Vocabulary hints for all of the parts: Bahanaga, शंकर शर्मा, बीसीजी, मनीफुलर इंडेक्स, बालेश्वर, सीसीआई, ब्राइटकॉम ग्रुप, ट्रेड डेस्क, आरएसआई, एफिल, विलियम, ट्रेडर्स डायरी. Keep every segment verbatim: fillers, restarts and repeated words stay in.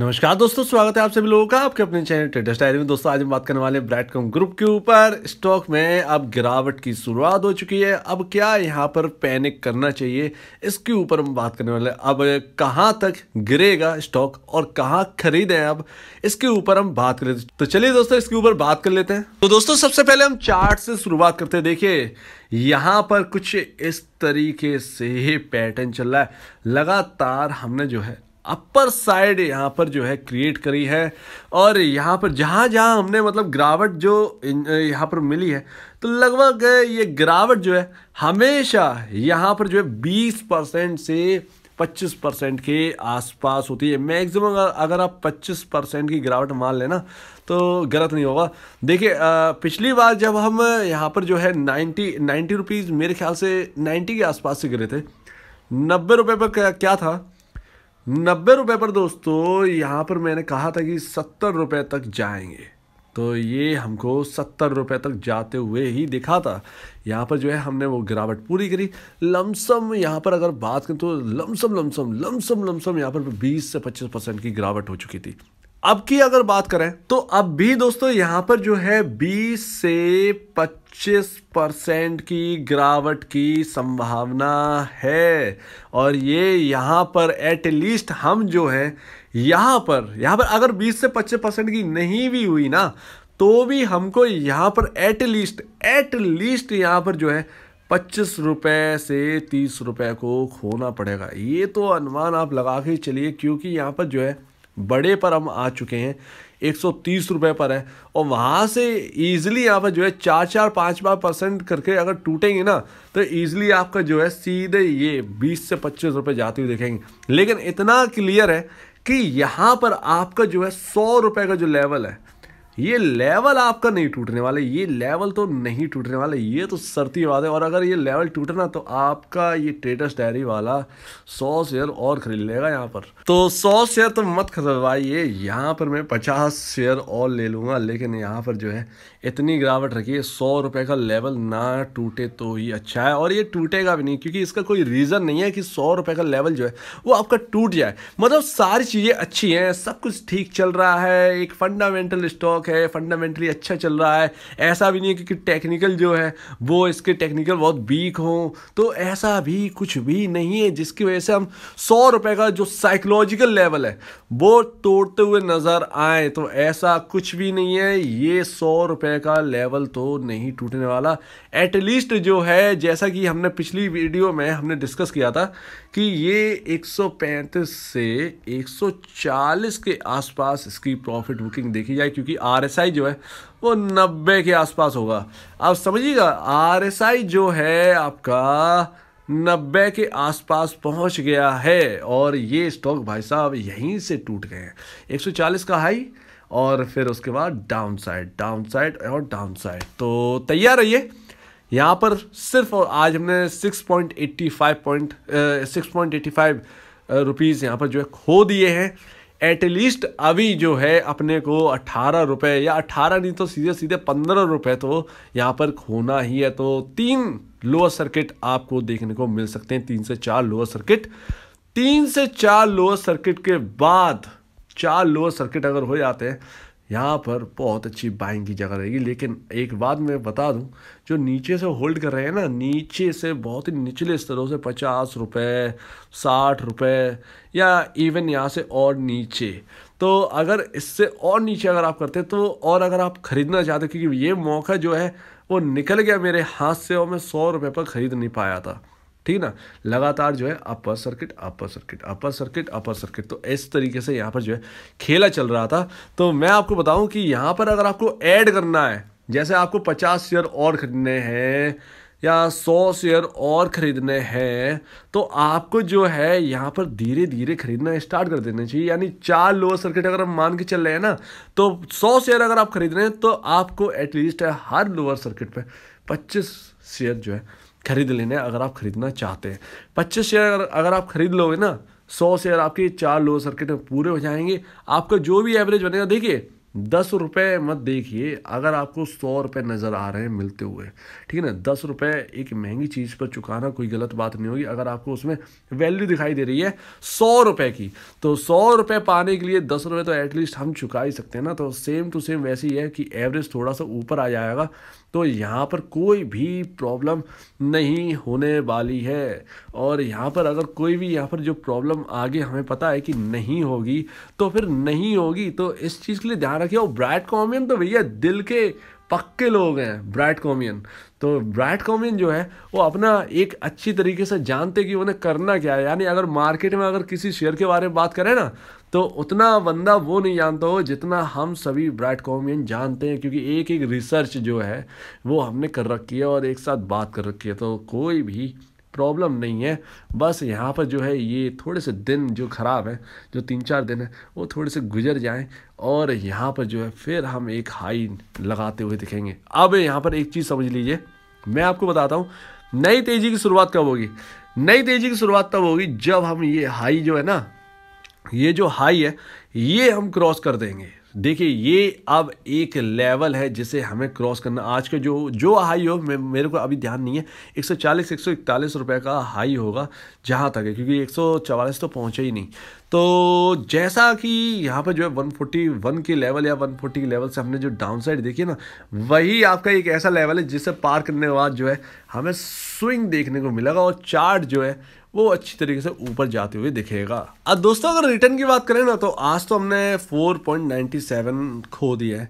नमस्कार दोस्तों, स्वागत है आप सभी लोगों का आपके अपने चैनल ट्रेडर्स डायरी में। दोस्तों आज हम बात करने वाले हैं ब्राइटकॉम ग्रुप के ऊपर। स्टॉक में अब गिरावट की शुरुआत हो चुकी है, अब क्या यहाँ पर पैनिक करना चाहिए इसके ऊपर हम बात करने वाले हैं। अब कहाँ तक गिरेगा स्टॉक और कहाँ खरीदें अब इसके ऊपर हम बात करें, तो चलिए दोस्तों इसके ऊपर बात कर लेते हैं। तो दोस्तों सबसे पहले हम चार्ट से शुरुआत करते हैं। देखिए यहाँ पर कुछ इस तरीके से ही पैटर्न चल रहा है, लगातार हमने जो है अपर साइड यहाँ पर जो है क्रिएट करी है और यहाँ पर जहाँ जहाँ हमने मतलब गिरावट जो यहाँ पर मिली है तो लगभग ये गिरावट जो है हमेशा यहाँ पर जो है बीस परसेंट से पच्चीस परसेंट के आसपास होती है। मैक्सिमम अगर आप पच्चीस परसेंट की गिरावट मान लेना तो गलत नहीं होगा। देखिए पिछली बार जब हम यहाँ पर जो है नाइन्टी नाइन्टी रुपीज़ मेरे ख्याल से नाइन्टी के आसपास से गिरे थे, नब्बे रुपये पर क्या, क्या था नब्बे रुपये पर दोस्तों यहाँ पर मैंने कहा था कि सत्तर रुपये तक जाएंगे, तो ये हमको सत्तर रुपये तक जाते हुए ही दिखा था। यहाँ पर जो है हमने वो गिरावट पूरी करी। लमसम यहाँ पर अगर बात करें तो लमसम लमसम लमसम लमसम यहाँ पर बीस से पच्चीस परसेंट की गिरावट हो चुकी थी। अब की अगर बात करें तो अब भी दोस्तों यहाँ पर जो है बीस से पच्चीस परसेंट की गिरावट की संभावना है और ये यहाँ पर एटलीस्ट हम जो है यहाँ पर यहाँ पर अगर बीस से पच्चीस परसेंट की नहीं भी हुई ना तो भी हमको यहाँ पर एटलीस्ट एटलीस्ट यहाँ पर जो है पच्चीस रुपये से तीस रुपये को खोना पड़ेगा। ये तो अनुमान आप लगा के चलिए, क्योंकि यहाँ पर जो है बड़े पर हम आ चुके हैं, एक सौ तीस रुपए पर है और वहाँ से ईजिली यहाँ पर जो है चार चार पाँच पाँच परसेंट करके अगर टूटेंगे ना तो ईजिली आपका जो है सीधे ये बीस से पच्चीस रुपए जाते हुए देखेंगे। लेकिन इतना क्लियर है कि यहाँ पर आपका जो है सौ रुपए का जो लेवल है ये लेवल आपका नहीं टूटने वाला, ये लेवल तो नहीं टूटने वाला, ये तो शर्ती बात है। और अगर ये लेवल टूटना तो आपका ये ट्रेडर्स डायरी वाला सौ शेयर और खरीद लेगा यहाँ पर। तो सौ शेयर तो मत खरीदवाइए, यहाँ पर मैं पचास शेयर और ले लूँगा, लेकिन यहाँ पर जो है इतनी गिरावट रखिए सौ रुपये का लेवल ना टूटे तो ही अच्छा है। और ये टूटेगा भी नहीं, क्योंकि इसका कोई रीज़न नहीं है कि सौ रुपये का लेवल जो है वो आपका टूट जाए। मतलब सारी चीज़ें अच्छी हैं, सब कुछ ठीक चल रहा है, एक फंडामेंटल स्टॉक है, फंडामेंटली अच्छा चल रहा है। ऐसा भी नहीं है क्योंकि टेक्निकल जो है वो इसके टेक्निकल बहुत वीक हों, तो ऐसा भी कुछ भी नहीं है जिसकी वजह से हम सौ रुपये का जो साइकोलॉजिकल लेवल है वो तोड़ते हुए नज़र आए, तो ऐसा कुछ भी नहीं है। ये सौ रुपये का लेवल तो नहीं टूटने वाला, एटलीस्ट जो है जैसा कि हमने पिछली वीडियो में हमने डिस्कस किया था कि ये एक सौ पैंतीस से एक सौ चालीस के आसपास इसकी प्रॉफिट बुकिंग देखी जाए, क्योंकि आरएसआई जो है वो नब्बे के आसपास होगा। आप समझिएगा आरएसआई जो है आपका नब्बे के आसपास पहुंच गया है और ये स्टॉक भाई साहब यहीं से टूट गए हैं। एक सौ चालीस का हाई और फिर उसके बाद डाउन साइड डाउन साइड और डाउन साइड, तो तैयार रहिए। यहाँ पर सिर्फ और आज हमने six point eighty five point six point eighty five rupees यहाँ पर जो है खो दिए हैं। एटलीस्ट अभी जो है अपने को अट्ठारह रुपये या अट्ठारह नहीं तो सीधे सीधे पंद्रह रुपये तो यहाँ पर खोना ही है। तो तीन लोअर सर्किट आपको देखने को मिल सकते हैं, तीन से चार लोअर सर्किट, तीन से चार लोअर सर्किट के बाद चार लोअर सर्किट अगर हो जाते हैं यहाँ पर बहुत अच्छी बाइंग की जगह रहेगी। लेकिन एक बात मैं बता दूं, जो नीचे से होल्ड कर रहे हैं ना, नीचे से बहुत ही निचले स्तरों से पचास रुपये साठ रुपये या इवन यहाँ से और नीचे, तो अगर इससे और नीचे अगर आप करते तो और अगर आप ख़रीदना चाहते, क्योंकि ये मौका जो है वो निकल गया मेरे हाथ से और मैं सौ रुपये पर ख़रीद नहीं पाया था, ठीक ना। लगातार जो है upper circuit upper circuit upper circuit upper circuit, तो इस तरीके से यहाँ पर जो है खेला चल रहा था। तो मैं आपको बताऊं कि यहाँ पर अगर आपको ऐड करना है, जैसे आपको पचास शेयर और खरीदने हैं या सौ शेयर और ख़रीदने हैं, तो आपको जो है यहाँ पर धीरे धीरे खरीदना स्टार्ट कर देना चाहिए। यानी चार लोअर सर्किट अगर हम मान के चल रहे हैं ना, तो सौ शेयर अगर आप खरीद रहे हैं तो आपको एटलीस्ट हर लोअर सर्किट पे पच्चीस शेयर जो है खरीद लेने, अगर आप खरीदना चाहते हैं पच्चीस शेयर अगर आप खरीद लोगे ना, सौ शेयर आपके चार लोअर सर्किट में पूरे हो जाएंगे। आपका जो भी एवरेज बनेगा, देखिए दस रुपये मत देखिए, अगर आपको सौ रुपये नज़र आ रहे हैं मिलते हुए, ठीक है ना, दस रुपये एक महंगी चीज़ पर चुकाना कोई गलत बात नहीं होगी अगर आपको उसमें वैल्यू दिखाई दे रही है सौ रुपये की। तो सौ रुपये पाने के लिए दस रुपये तो एटलीस्ट हम चुका ही सकते हैं ना। तो सेम टू सेम वैसे ही है कि एवरेज थोड़ा सा ऊपर आ जाएगा तो यहाँ पर कोई भी प्रॉब्लम नहीं होने वाली है। और यहाँ पर अगर कोई भी यहाँ पर जो प्रॉब्लम आगे हमें पता है कि नहीं होगी तो फिर नहीं होगी, तो इस चीज़ के लिए ध्यान रखिए। और ब्राइटकॉमियन तो भैया दिल के पक्के लोग हैं ब्राइटकॉमियन, तो ब्राइटकॉमियन जो है वो अपना एक अच्छी तरीके से जानते कि उन्हें करना क्या है। यानी अगर मार्केट में अगर किसी शेयर के बारे में बात करें ना तो उतना बंदा वो नहीं जानता हो जितना हम सभी ब्राइटकॉमियन जानते हैं, क्योंकि एक एक रिसर्च जो है वो हमने कर रखी है और एक साथ बात कर रखी है। तो कोई भी प्रॉब्लम नहीं है, बस यहाँ पर जो है ये थोड़े से दिन जो ख़राब है, जो तीन चार दिन है वो थोड़े से गुजर जाएं और यहाँ पर जो है फिर हम एक हाई लगाते हुए दिखेंगे। अब यहाँ पर एक चीज़ समझ लीजिए, मैं आपको बताता हूँ नई तेज़ी की शुरुआत कब होगी। नई तेज़ी की शुरुआत तब होगी जब हम ये हाई जो है ना, ये जो हाई है ये हम क्रॉस कर देंगे। देखिए ये अब एक लेवल है जिसे हमें क्रॉस करना। आज का जो जो हाई हो, मे, मेरे को अभी ध्यान नहीं है, एक सौ चालीस एक सौ इकतालीस रुपये का हाई होगा जहाँ तक है, क्योंकि एक सौ चवालीस तो पहुँचा ही नहीं। तो जैसा कि यहाँ पर जो है एक सौ इकतालीस के लेवल या एक सौ चालीस के लेवल से हमने जो डाउनसाइड देखी ना, वही आपका एक ऐसा लेवल है जिसे पार करने के बाद जो है हमें स्विंग देखने को मिलेगा और चार्ट जो है वो अच्छी तरीके से ऊपर जाते हुए दिखेगा। अब दोस्तों अगर रिटर्न की बात करें ना तो आज तो हमने चार पॉइंट नौ सात खो दिया है।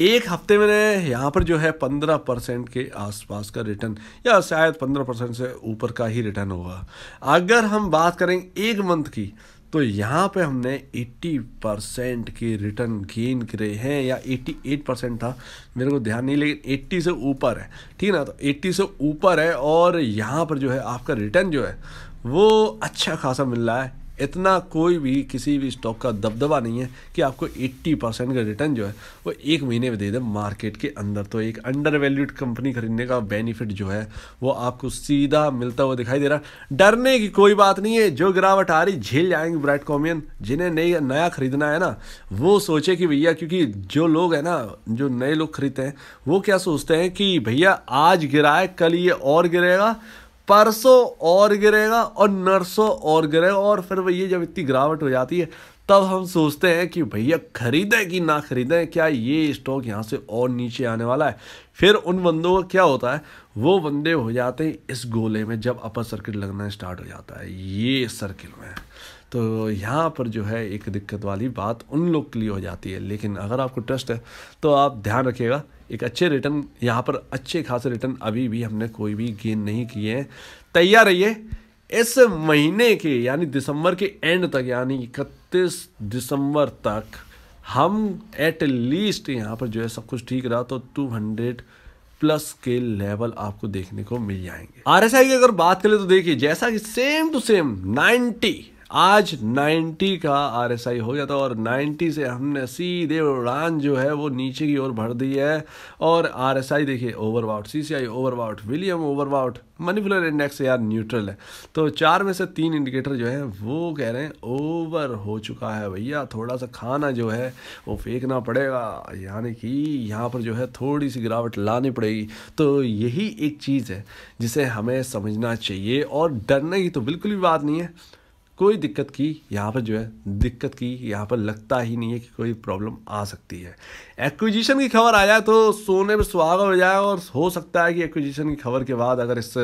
एक हफ्ते में यहाँ पर जो है पंद्रह परसेंट के आसपास का रिटर्न या शायद पंद्रह परसेंट से ऊपर का ही रिटर्न होगा। अगर हम बात करें एक मंथ की तो यहाँ पे हमने अस्सी परसेंट के रिटर्न गेन करे हैं, या अट्ठासी परसेंट था, मेरे को ध्यान नहीं, लेकिन अस्सी से ऊपर है, ठीक ना। तो अस्सी से ऊपर है और यहाँ पर जो है आपका रिटर्न जो है वो अच्छा खासा मिल रहा है। इतना कोई भी किसी भी स्टॉक का दबदबा नहीं है कि आपको अस्सी परसेंट का रिटर्न जो है वो एक महीने में दे दे मार्केट के अंदर। तो एक अंडर वैल्यूड कंपनी खरीदने का बेनिफिट जो है वो आपको सीधा मिलता हुआ दिखाई दे रहा। डरने की कोई बात नहीं है, जो गिरावट आ रही झेल जाएंगे ब्राइटकॉमियन। जिन्हें नई नया खरीदना है ना वो सोचे कि भैया, क्योंकि जो लोग हैं ना, जो नए लोग खरीदते हैं वो क्या सोचते हैं कि भैया आज गिरा है, कल ये और गिरेगा, परसों और गिरेगा और नरसों और गिरेगा, और फिर ये जब इतनी गिरावट हो जाती है तब हम सोचते हैं कि भैया खरीदें कि ना खरीदें, क्या ये स्टॉक यहाँ से और नीचे आने वाला है। फिर उन बंदों का क्या होता है, वो बंदे हो जाते हैं इस गोले में जब अपर सर्किट लगना स्टार्ट हो जाता है, ये सर्किल में। तो यहाँ पर जो है एक दिक्कत वाली बात उन लोग के लिए हो जाती है। लेकिन अगर आपको ट्रस्ट है तो आप ध्यान रखिएगा, एक अच्छे रिटर्न यहाँ पर, अच्छे खासे रिटर्न अभी भी हमने कोई भी गेन नहीं किए हैं। तैयार रहिए इस महीने के यानी दिसंबर के एंड तक, यानी इकतीस दिसंबर तक हम एट लीस्ट यहाँ पर जो है सब कुछ ठीक रहा तो दो सौ प्लस के लेवल आपको देखने को मिल जाएंगे। आरएसआई की अगर बात करें तो देखिए जैसा कि सेम टू सेम नब्बे, आज नब्बे का आरएसआई हो गया था और नब्बे से हमने सीधे उड़ान जो है वो नीचे की ओर भर दी है। और आरएसआई देखिए overbought, सीसीआई overbought, विलियम overbought, मनीफुलर इंडेक्स यार न्यूट्रल है। तो चार में से तीन इंडिकेटर जो है वो कह रहे हैं ओवर हो चुका है भैया, थोड़ा सा खाना जो है वो फेंकना पड़ेगा, यानी कि यहाँ पर जो है थोड़ी सी गिरावट लानी पड़ेगी। तो यही एक चीज़ है जिसे हमें समझना चाहिए और डरने की तो बिल्कुल भी बात नहीं है। कोई दिक्कत की यहाँ पर जो है दिक्कत की यहाँ पर लगता ही नहीं है कि कोई प्रॉब्लम आ सकती है। एक्विजिशन की खबर आ जाए तो सोने में सुहागा हो जाए, और हो सकता है कि एक्विजिशन की खबर के बाद अगर इस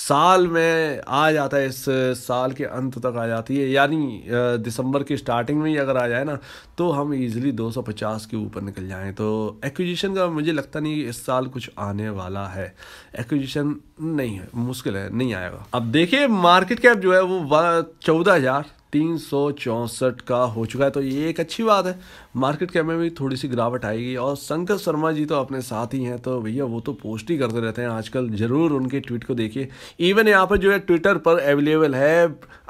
साल में आ जाता है, इस साल के अंत तक आ जाती है, यानी दिसंबर के स्टार्टिंग में ही अगर आ जाए ना तो हम इजीली दो सौ पचास के ऊपर निकल जाएँ। तो एक्विजिशन का मुझे लगता नहीं इस साल कुछ आने वाला है, एक्विजिशन नहीं है, मुश्किल है, नहीं आएगा। अब देखिए मार्केट कैप जो है वो चौदह हज़ार तीन सौ चौंसठ का हो चुका है, तो ये एक अच्छी बात है। मार्केट कैप में भी थोड़ी सी गिरावट आएगी और शंकर शर्मा जी तो अपने साथ ही हैं, तो भैया वो तो पोस्ट ही करते रहते हैं आजकल, ज़रूर उनके ट्वीट को देखिए। इवन यहाँ पर जो है ट्विटर पर अवेलेबल है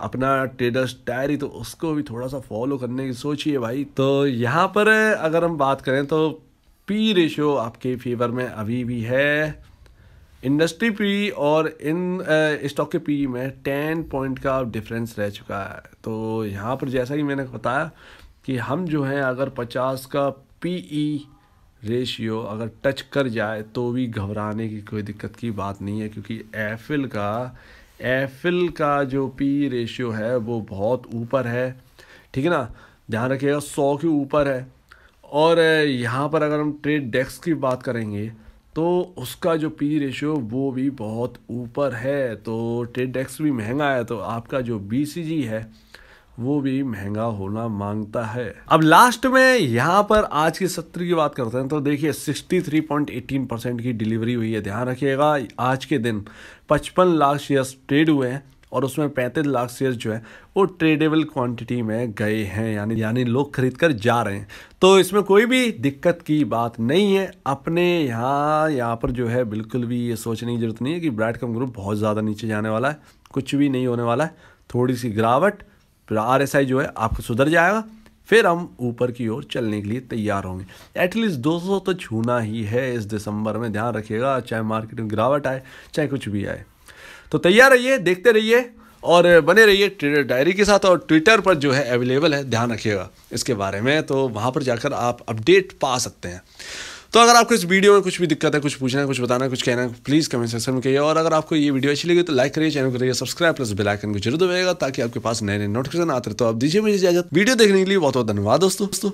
अपना ट्रेडर्स डायरी, तो उसको भी थोड़ा सा फॉलो करने की सोचिए भाई। तो यहाँ पर अगर हम बात करें तो पी रेशियो आपके फेवर में अभी भी है, इंडस्ट्री पी और इन स्टॉक के पी में टेन पॉइंट का डिफरेंस रह चुका है। तो यहाँ पर जैसा कि मैंने बताया कि हम जो है अगर पचास का पीई रेशियो अगर टच कर जाए तो भी घबराने की कोई दिक्कत की बात नहीं है, क्योंकि एफिल का एफिल का जो पी रेशियो है वो बहुत ऊपर है, ठीक है ना, ध्यान रखिएगा सौ के ऊपर है। और यहाँ पर अगर हम ट्रेड डेस्क की बात करेंगे तो उसका जो पी रेशियो वो भी बहुत ऊपर है, तो ट्रेड डेस्क भी महंगा है, तो आपका जो बीसीजी है वो भी महंगा होना मांगता है। अब लास्ट में यहाँ पर आज के सत्र की बात करते हैं, तो देखिए तिरसठ पॉइंट एक आठ परसेंट की डिलीवरी हुई है, ध्यान रखिएगा आज के दिन पचपन लाख शेयर्स ट्रेड हुए हैं और उसमें पैंतीस लाख शेयर्स जो है वो ट्रेडेबल क्वांटिटी में गए हैं, यानी यानी लोग खरीद कर जा रहे हैं, तो इसमें कोई भी दिक्कत की बात नहीं है। अपने यहाँ यहाँ पर जो है बिल्कुल भी ये सोचने की ज़रूरत नहीं है कि ब्राइटकॉम ग्रुप बहुत ज़्यादा नीचे जाने वाला है, कुछ भी नहीं होने वाला है, थोड़ी सी गिरावट फिर आरएसआई जो है आपको सुधर जाएगा, फिर हम ऊपर की ओर चलने के लिए तैयार होंगे। एटलीस्ट दो सौ तो छूना ही है इस दिसंबर में, ध्यान रखिएगा, चाहे मार्केट में गिरावट आए चाहे कुछ भी आए, तो तैयार रहिए, देखते रहिए और बने रहिए ट्रेडर डायरी के साथ। और ट्विटर पर जो है अवेलेबल है, ध्यान रखिएगा इसके बारे में, तो वहाँ पर जाकर आप अपडेट पा सकते हैं। तो अगर आपको इस वीडियो में कुछ भी दिक्कत है, कुछ पूछना है, कुछ बताना है, कुछ कहना है, प्लीज़ कमेंट सेक्शन में कहिए। और अगर आपको ये वीडियो अच्छी लगी तो लाइक करिए, चैनल को करिए सब्सक्राइब, प्लस बेल आइकन को जरूर दबाइएगा ताकि आपके पास नए नए नोटिफिकेशन आते रहे। तो आप दीजिए मुझे इजाजत, वीडियो देखने के लिए बहुत बहुत धन्यवाद दोस्तों।